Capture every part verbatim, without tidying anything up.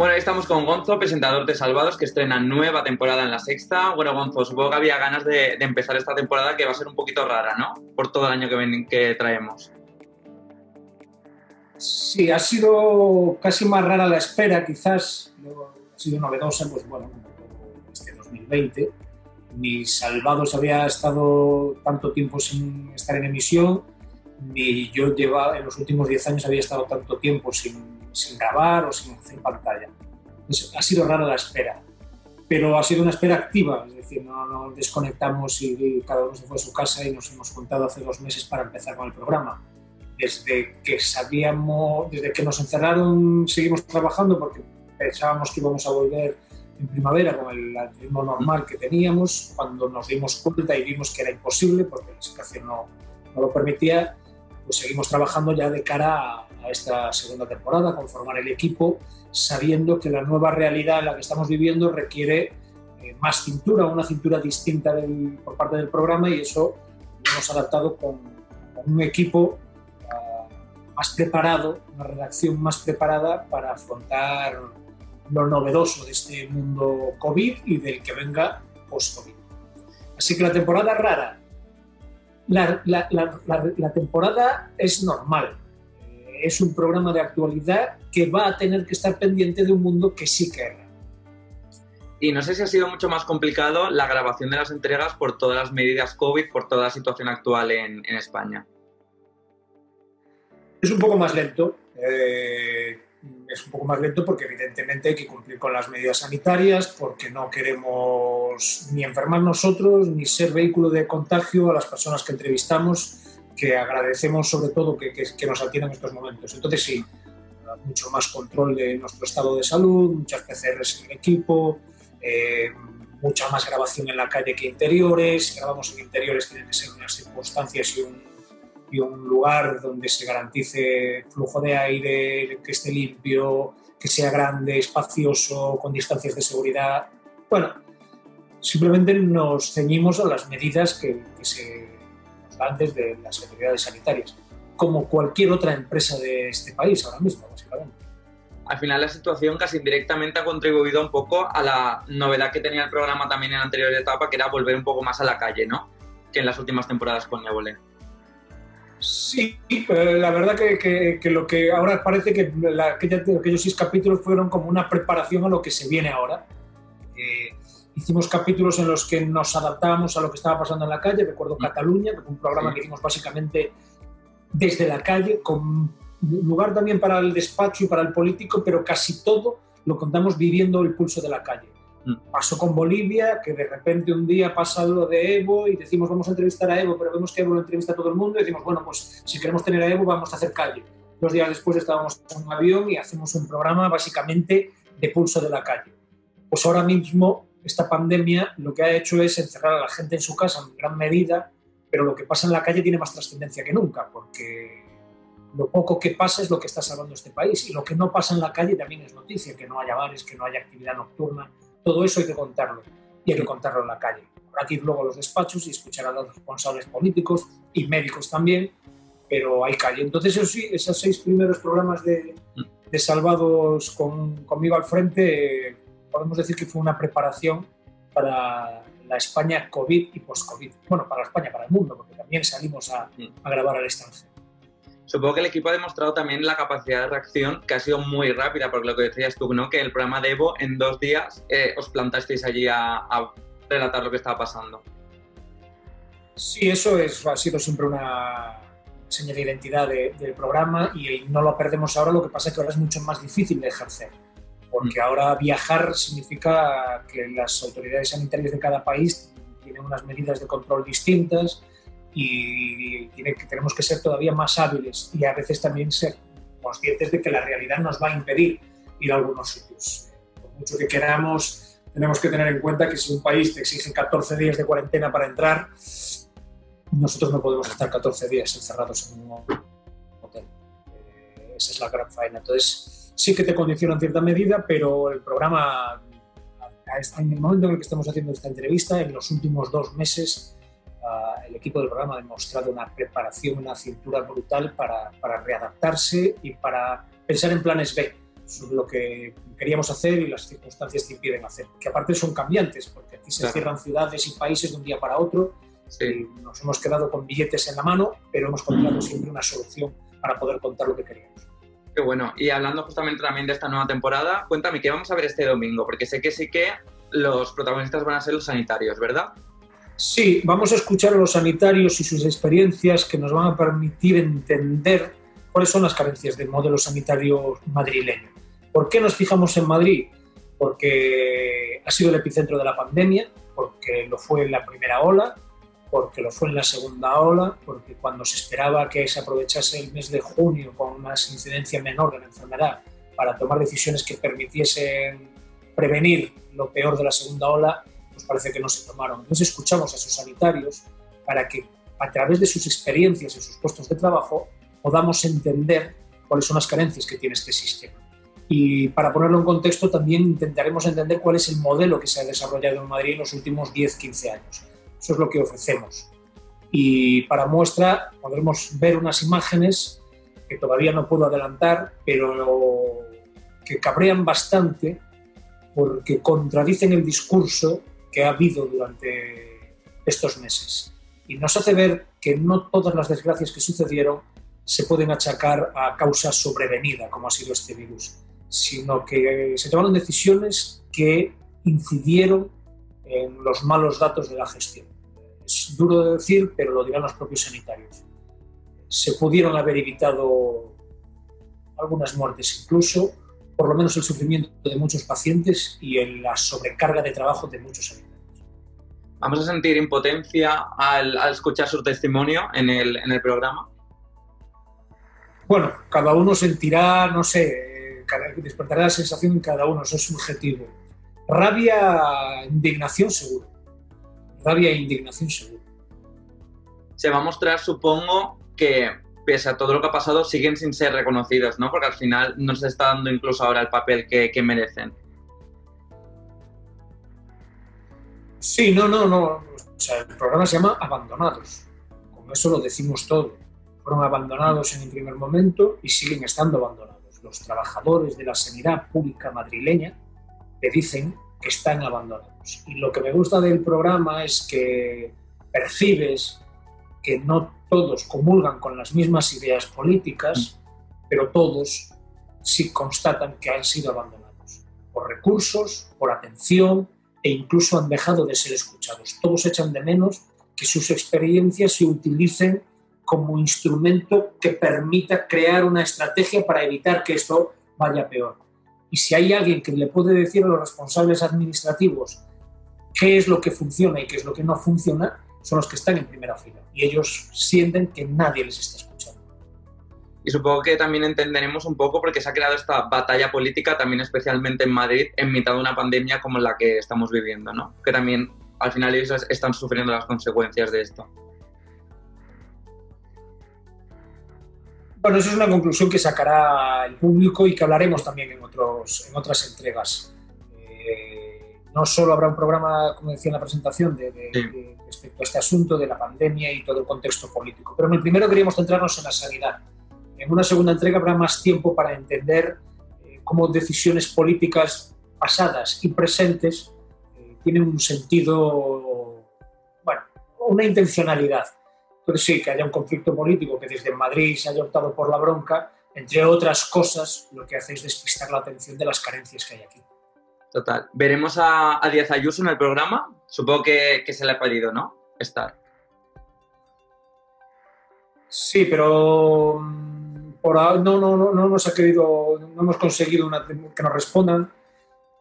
Bueno, ahí estamos con Gonzo, presentador de Salvados, que estrena nueva temporada en La Sexta. Bueno, Gonzo, supongo que había ganas de, de empezar esta temporada, que va a ser un poquito rara, ¿no? Por todo el año que, ven, que traemos. Sí, ha sido casi más rara la espera, quizás. No, ha sido novedosa, pues bueno, este dos mil veinte. Ni Salvados había estado tanto tiempo sin estar en emisión, ni yo llevaba, en los últimos diez años había estado tanto tiempo sin... sin grabar o sin hacer pantalla. Entonces, ha sido rara la espera, pero ha sido una espera activa, es decir, no nos desconectamos y, y cada uno se fue a su casa y nos hemos juntado hace dos meses para empezar con el programa. Desde que sabíamos, desde que nos encerraron, seguimos trabajando porque pensábamos que íbamos a volver en primavera con el ritmo normal que teníamos. Cuando nos dimos cuenta y vimos que era imposible porque la situación no, no lo permitía, pues seguimos trabajando ya de cara a a esta segunda temporada, conformar el equipo, sabiendo que la nueva realidad en la que estamos viviendo requiere eh, más cintura, una cintura distinta del, por parte del programa, y eso lo hemos adaptado con, con un equipo uh, más preparado, una redacción más preparada para afrontar lo novedoso de este mundo COVID y del que venga post-COVID. Así que la temporada es rara. La, la, la, la, la temporada es normal. Es un programa de actualidad que va a tener que estar pendiente de un mundo que sí que era. Y no sé si ha sido mucho más complicado la grabación de las entregas por todas las medidas COVID, por toda la situación actual en, en España. Es un poco más lento. Eh, es un poco más lento porque evidentemente hay que cumplir con las medidas sanitarias, porque no queremos ni enfermar nosotros, ni ser vehículo de contagio a las personas que entrevistamos, que agradecemos sobre todo que, que, que nos atiendan en estos momentos. Entonces sí, mucho más control de nuestro estado de salud, muchas P C Rs en el equipo, eh, mucha más grabación en la calle que interiores. Si grabamos en interiores tienen que ser unas circunstancias y un, y un lugar donde se garantice flujo de aire, que esté limpio, que sea grande, espacioso, con distancias de seguridad. Bueno, simplemente nos ceñimos a las medidas que, que se... antes de las autoridades sanitarias, como cualquier otra empresa de este país ahora mismo, básicamente. Al final la situación casi indirectamente ha contribuido un poco a la novedad que tenía el programa también en la anterior etapa, que era volver un poco más a la calle, ¿no?, que en las últimas temporadas con Évole. Sí, la verdad que, que, que lo que ahora parece que la, aquella, aquellos seis capítulos fueron como una preparación a lo que se viene ahora. Eh, Hicimos capítulos en los que nos adaptábamos a lo que estaba pasando en la calle. Recuerdo Cataluña, que fue un programa que hicimos básicamente desde la calle, con lugar también para el despacho y para el político, pero casi todo lo contamos viviendo el pulso de la calle. Pasó con Bolivia, que de repente un día pasa lo de Evo y decimos vamos a entrevistar a Evo, pero vemos que Evo lo entrevista a todo el mundo y decimos, bueno, pues si queremos tener a Evo vamos a hacer calle. Dos días después estábamos en un avión y hacemos un programa básicamente de pulso de la calle. Pues ahora mismo esta pandemia lo que ha hecho es encerrar a la gente en su casa en gran medida, pero lo que pasa en la calle tiene más trascendencia que nunca, porque lo poco que pasa es lo que está salvando este país, y lo que no pasa en la calle también es noticia, que no haya bares, que no haya actividad nocturna. Todo eso hay que contarlo, y hay que contarlo en la calle. Habrá que ir luego a los despachos y escuchar a los responsables políticos y médicos también, pero hay calle. Entonces, eso sí, esos seis primeros programas de, de Salvados con, conmigo al frente, podemos decir que fue una preparación para la España COVID y post-COVID. Bueno, para España, para el mundo, porque también salimos a, a grabar al extranjero. Supongo que el equipo ha demostrado también la capacidad de reacción, que ha sido muy rápida, porque lo que decías tú, ¿no?, que el programa de Evo en dos días eh, os plantasteis allí a, a relatar lo que estaba pasando. Sí, eso es, ha sido siempre una señal de identidad de, del programa y, y no lo perdemos ahora. Lo que pasa es que ahora es mucho más difícil de ejercer, porque ahora viajar significa que las autoridades sanitarias de cada país tienen unas medidas de control distintas y tiene que, tenemos que ser todavía más hábiles y a veces también ser conscientes de que la realidad nos va a impedir ir a algunos sitios. Por mucho que queramos, tenemos que tener en cuenta que si un país te exige catorce días de cuarentena para entrar, nosotros no podemos estar catorce días encerrados en un hotel. Eh, esa es la gran faena. Entonces, sí que te condiciona en cierta medida, pero el programa, en el momento en el que estamos haciendo esta entrevista, en los últimos dos meses, el equipo del programa ha demostrado una preparación, una cintura brutal para, para readaptarse y para pensar en planes B. eso es lo que queríamos hacer y las circunstancias te impiden hacer, que aparte son cambiantes, porque aquí se claro. cierran ciudades y países de un día para otro, sí. y nos hemos quedado con billetes en la mano, pero hemos encontrado mm. siempre una solución para poder contar lo que queríamos. Qué bueno, y hablando justamente también de esta nueva temporada, cuéntame, ¿qué vamos a ver este domingo? Porque sé que sí que los protagonistas van a ser los sanitarios, ¿verdad? Sí, vamos a escuchar a los sanitarios y sus experiencias que nos van a permitir entender cuáles son las carencias del modelo sanitario madrileño. ¿Por qué nos fijamos en Madrid? Porque ha sido el epicentro de la pandemia, porque lo fue en la primera ola, porque lo fue en la segunda ola, porque cuando se esperaba que se aprovechase el mes de junio con más incidencia menor de la enfermedad para tomar decisiones que permitiesen prevenir lo peor de la segunda ola, pues parece que no se tomaron. Entonces escuchamos a sus sanitarios para que a través de sus experiencias en sus puestos de trabajo podamos entender cuáles son las carencias que tiene este sistema. Y para ponerlo en contexto también intentaremos entender cuál es el modelo que se ha desarrollado en Madrid en los últimos diez a quince años. Eso es lo que ofrecemos. Y para muestra podremos ver unas imágenes que todavía no puedo adelantar, pero que cabrean bastante porque contradicen el discurso que ha habido durante estos meses. Y nos hace ver que no todas las desgracias que sucedieron se pueden achacar a causa sobrevenida, como ha sido este virus, sino que se tomaron decisiones que incidieron en los malos datos de la gestión. Es duro de decir, pero lo dirán los propios sanitarios. Se pudieron haber evitado algunas muertes incluso, por lo menos el sufrimiento de muchos pacientes y la sobrecarga de trabajo de muchos sanitarios. ¿Vamos a sentir impotencia al, al escuchar su testimonio en el, en el programa? Bueno, cada uno sentirá, no sé, despertará la sensación en cada uno, eso es subjetivo. Rabia, indignación seguro. Rabia e indignación seguro. Se va a mostrar, supongo, que pese a todo lo que ha pasado, siguen sin ser reconocidos, ¿no? Porque al final no se está dando incluso ahora el papel que, que merecen. Sí, no, no, no. O sea, el programa se llama Abandonados. Con eso lo decimos todo. Fueron abandonados en el primer momento y siguen estando abandonados. Los trabajadores de la sanidad pública madrileña te dicen que están abandonados. Y lo que me gusta del programa es que percibes que no todos comulgan con las mismas ideas políticas, pero todos sí constatan que han sido abandonados por recursos, por atención e incluso han dejado de ser escuchados. Todos echan de menos que sus experiencias se utilicen como instrumento que permita crear una estrategia para evitar que esto vaya peor. Y si hay alguien que le puede decir a los responsables administrativos qué es lo que funciona y qué es lo que no funciona, son los que están en primera fila. Y ellos sienten que nadie les está escuchando. Y supongo que también entenderemos un poco porque se ha creado esta batalla política también especialmente en Madrid en mitad de una pandemia como la que estamos viviendo, ¿no? Que también al final ellos están sufriendo las consecuencias de esto. Bueno, eso es una conclusión que sacará el público y que hablaremos también en, otros, en otras entregas. Eh, no solo habrá un programa, como decía en la presentación, de, de, sí. de, respecto a este asunto de la pandemia y todo el contexto político, pero en el primero queríamos centrarnos en la sanidad. En una segunda entrega habrá más tiempo para entender eh, cómo decisiones políticas pasadas y presentes eh, tienen un sentido, bueno, una intencionalidad. Entonces sí, que haya un conflicto político, que desde Madrid se haya optado por la bronca, entre otras cosas, lo que hace es despistar la atención de las carencias que hay aquí. Total. Veremos a, a Díaz Ayuso en el programa. Supongo que, que se le ha pedido, ¿no? Estar. Sí, pero por ahora no, no, no, no hemos querido, no hemos conseguido una, que nos respondan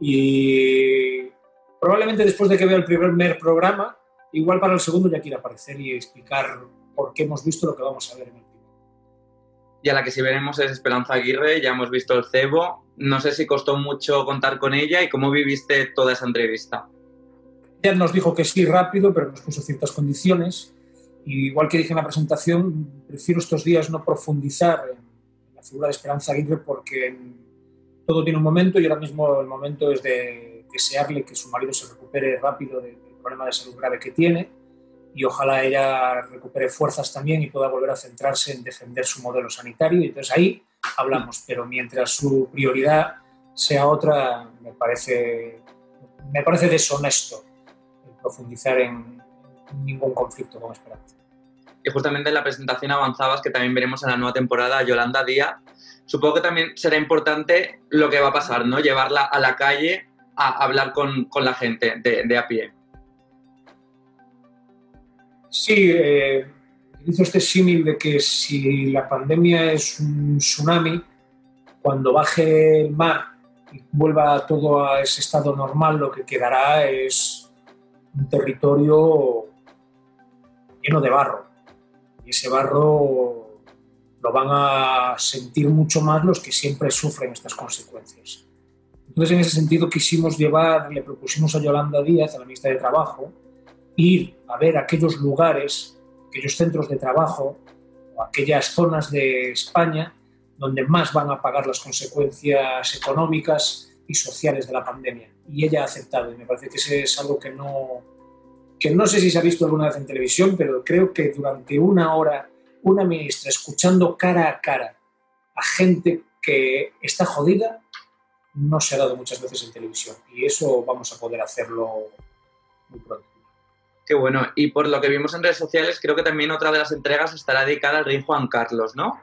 y probablemente después de que vea el primer programa, igual para el segundo ya quiere aparecer y explicar por qué hemos visto lo que vamos a ver en el primero. Y a la que sí veremos es Esperanza Aguirre, ya hemos visto el cebo. No sé si costó mucho contar con ella y cómo viviste toda esa entrevista. Ella nos dijo que sí rápido, pero nos puso ciertas condiciones. Y igual que dije en la presentación, prefiero estos días no profundizar en la figura de Esperanza Aguirre porque todo tiene un momento y ahora mismo el momento es de desearle que su marido se recupere rápido de problema de salud grave que tiene y ojalá ella recupere fuerzas también y pueda volver a centrarse en defender su modelo sanitario. Y entonces ahí hablamos, pero mientras su prioridad sea otra, me parece, me parece deshonesto profundizar en ningún conflicto con Esperanza. Y justamente en la presentación avanzabas que también veremos en la nueva temporada a Yolanda Díaz. Supongo que también será importante lo que va a pasar, ¿no? Llevarla a la calle a hablar con, con la gente de, de a pie. Sí, eh, hizo este símil de que si la pandemia es un tsunami, cuando baje el mar y vuelva todo a ese estado normal, lo que quedará es un territorio lleno de barro. Y ese barro lo van a sentir mucho más los que siempre sufren estas consecuencias. Entonces, en ese sentido, quisimos llevar, le propusimos a Yolanda Díaz, a la ministra de Trabajo, ir a ver aquellos lugares, aquellos centros de trabajo o aquellas zonas de España donde más van a pagar las consecuencias económicas y sociales de la pandemia. Y ella ha aceptado, y me parece que ese es algo que no, que no sé si se ha visto alguna vez en televisión, pero creo que durante una hora una ministra escuchando cara a cara a gente que está jodida no se ha dado muchas veces en televisión, y eso vamos a poder hacerlo muy pronto. Qué bueno. Y por lo que vimos en redes sociales, creo que también otra de las entregas estará dedicada al rey Juan Carlos, ¿no?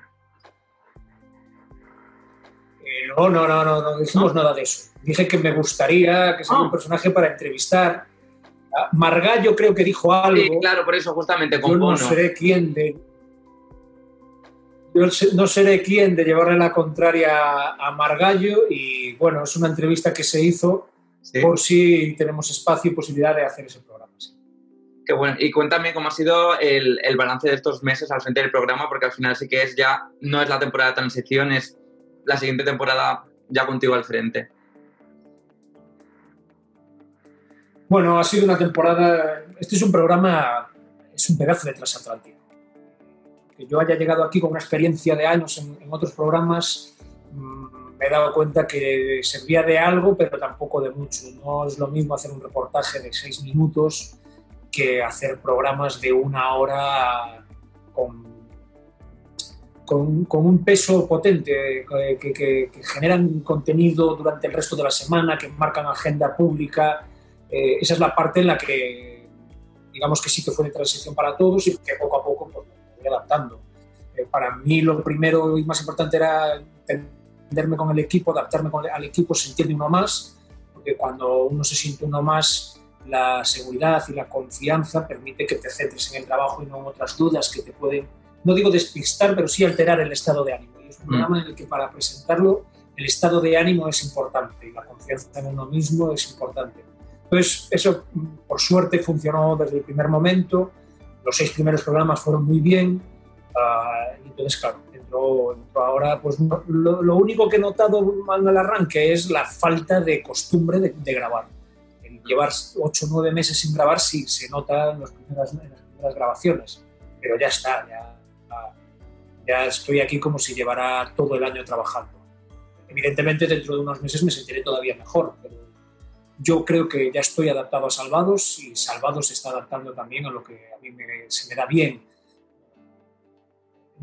Eh, no, no, no, no, no dijimos ¿No? nada de eso. Dije que me gustaría que sea oh. un personaje para entrevistar. Margallo creo que dijo algo. Sí, claro, por eso justamente con Yo no seré quien de... Yo no seré quien de llevarle la contraria a Margallo, y bueno, es una entrevista que se hizo ¿Sí? por si tenemos espacio y posibilidad de hacer ese programa. Sí. Qué bueno. Y cuéntame cómo ha sido el, el balance de estos meses al frente del programa, porque al final sí que es ya, no es la temporada de transición, es la siguiente temporada ya contigo al frente. Bueno, ha sido una temporada... Este es un programa, es un pedazo de transatlántico. Que yo haya llegado aquí con una experiencia de años en, en otros programas, mmm, me he dado cuenta que servía de algo, pero tampoco de mucho. No es lo mismo hacer un reportaje de seis minutos que hacer programas de una hora con, con, con un peso potente, que, que, que generan contenido durante el resto de la semana, que marcan agenda pública. Eh, esa es la parte en la que, digamos que sí que fue de transición para todos y que poco a poco... Pues, adaptando. Eh, para mí lo primero y más importante era entenderme con el equipo, adaptarme con el, al equipo, sentirme uno más, porque cuando uno se siente uno más, la seguridad y la confianza permite que te centres en el trabajo y no en otras dudas que te pueden, no digo despistar, pero sí alterar el estado de ánimo. Y es un mm. programa en el que para presentarlo el estado de ánimo es importante y la confianza en uno mismo es importante. Entonces eso, por suerte, funcionó desde el primer momento. Los seis primeros programas fueron muy bien, uh, entonces, claro, entró, entró ahora, pues no, lo, lo único que he notado mal en el arranque es la falta de costumbre de, de grabar. El llevar ocho o nueve meses sin grabar sí se nota en las primeras, en las primeras grabaciones, pero ya está, ya, ya estoy aquí como si llevara todo el año trabajando. Evidentemente, dentro de unos meses me sentiré todavía mejor, pero yo creo que ya estoy adaptado a Salvados, y Salvados se está adaptando también a lo que a mí me, se me da bien.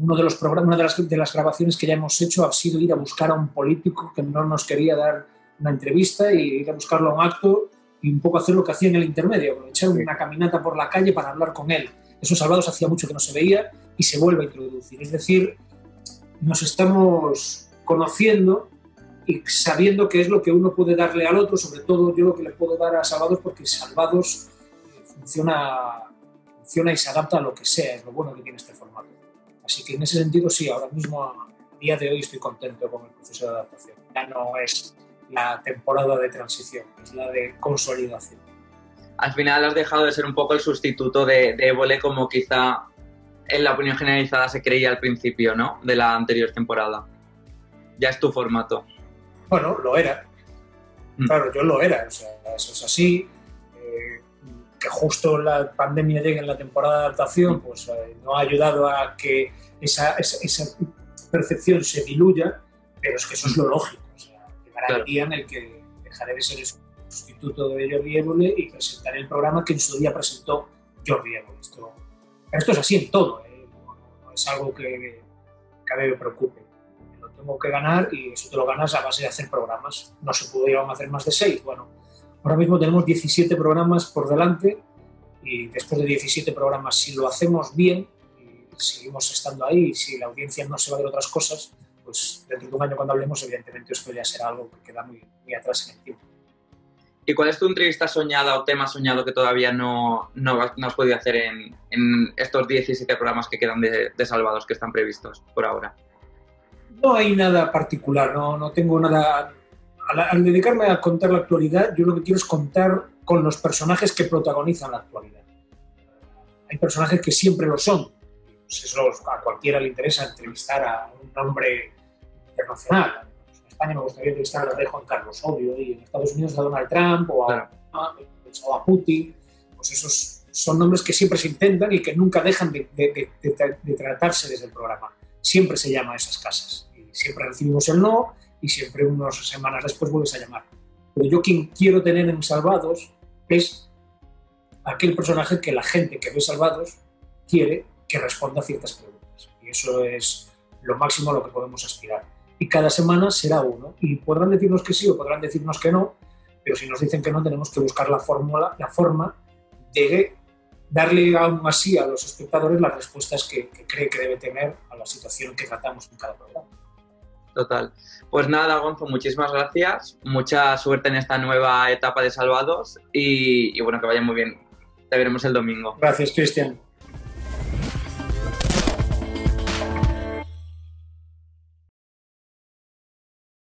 Uno de los programas, una de las, de las grabaciones que ya hemos hecho ha sido ir a buscar a un político que no nos quería dar una entrevista, y ir a buscarlo a un acto y un poco hacer lo que hacía en El Intermedio, echar una caminata por la calle para hablar con él. Eso Salvados hacía mucho que no se veía y se vuelve a introducir. Es decir, nos estamos conociendo y sabiendo qué es lo que uno puede darle al otro, sobre todo yo lo que le puedo dar a Salvados, porque Salvados funciona, funciona y se adapta a lo que sea, es lo bueno que tiene este formato. Así que en ese sentido sí, ahora mismo a día de hoy estoy contento con el proceso de adaptación. Ya no es la temporada de transición, es la de consolidación. Al final has dejado de ser un poco el sustituto de, de Évole, como quizá en la opinión generalizada se creía al principio, ¿no?, de la anterior temporada. Ya es tu formato. Bueno, lo era. Claro, yo lo era. O sea, eso es así. Eh, que justo la pandemia llegue en la temporada de adaptación, pues eh, no ha ayudado a que esa, esa, esa percepción se diluya, pero es que eso es lo lógico. O sea, llegará claro. el día en el que dejaré de ser el sustituto de Jordi Évole y presentaré el programa que en su día presentó Jordi Évole. Esto, esto es así en todo, ¿eh? No, no es algo que, que a mí me preocupe. tengo que ganar y eso te lo ganas a base de hacer programas. No se pudo, íbamos a hacer más de seis. Bueno, ahora mismo tenemos diecisiete programas por delante y después de diecisiete programas, si lo hacemos bien, y seguimos estando ahí, y si la audiencia no se va a ver otras cosas, pues dentro de un año cuando hablemos, evidentemente esto ya será algo que queda muy, muy atrás en el tiempo. ¿Y cuál es tu entrevista soñada o tema soñado que todavía no, no, no has podido hacer en, en estos diecisiete programas que quedan de, de Salvados, que están previstos por ahora? No hay nada particular, no, no tengo nada... Al, al dedicarme a contar la actualidad, yo lo que quiero es contar con los personajes que protagonizan la actualidad. Hay personajes que siempre lo son. Pues eso, a cualquiera le interesa entrevistar a un hombre internacional. Me gustaría entrevistar a Juan Carlos, obvio, y en Estados Unidos a Donald Trump o a, claro. o a Putin. Pues esos son nombres que siempre se intentan y que nunca dejan de, de, de, de tratarse desde el programa. Siempre se llama a esas casas y siempre recibimos el no y siempre unas semanas después vuelves a llamar. Pero yo quien quiero tener en Salvados es aquel personaje que la gente que ve Salvados quiere que responda a ciertas preguntas. Y eso es lo máximo a lo que podemos aspirar. Y cada semana será uno. Y podrán decirnos que sí o podrán decirnos que no, pero si nos dicen que no, tenemos que buscar la fórmula, la forma de darle aún así a los espectadores las respuestas que, que cree que debe tener a la situación que tratamos en cada programa. Total. Pues nada, Gonzo, muchísimas gracias. Mucha suerte en esta nueva etapa de Salvados y, y bueno, que vaya muy bien. Te veremos el domingo. Gracias, Cristian.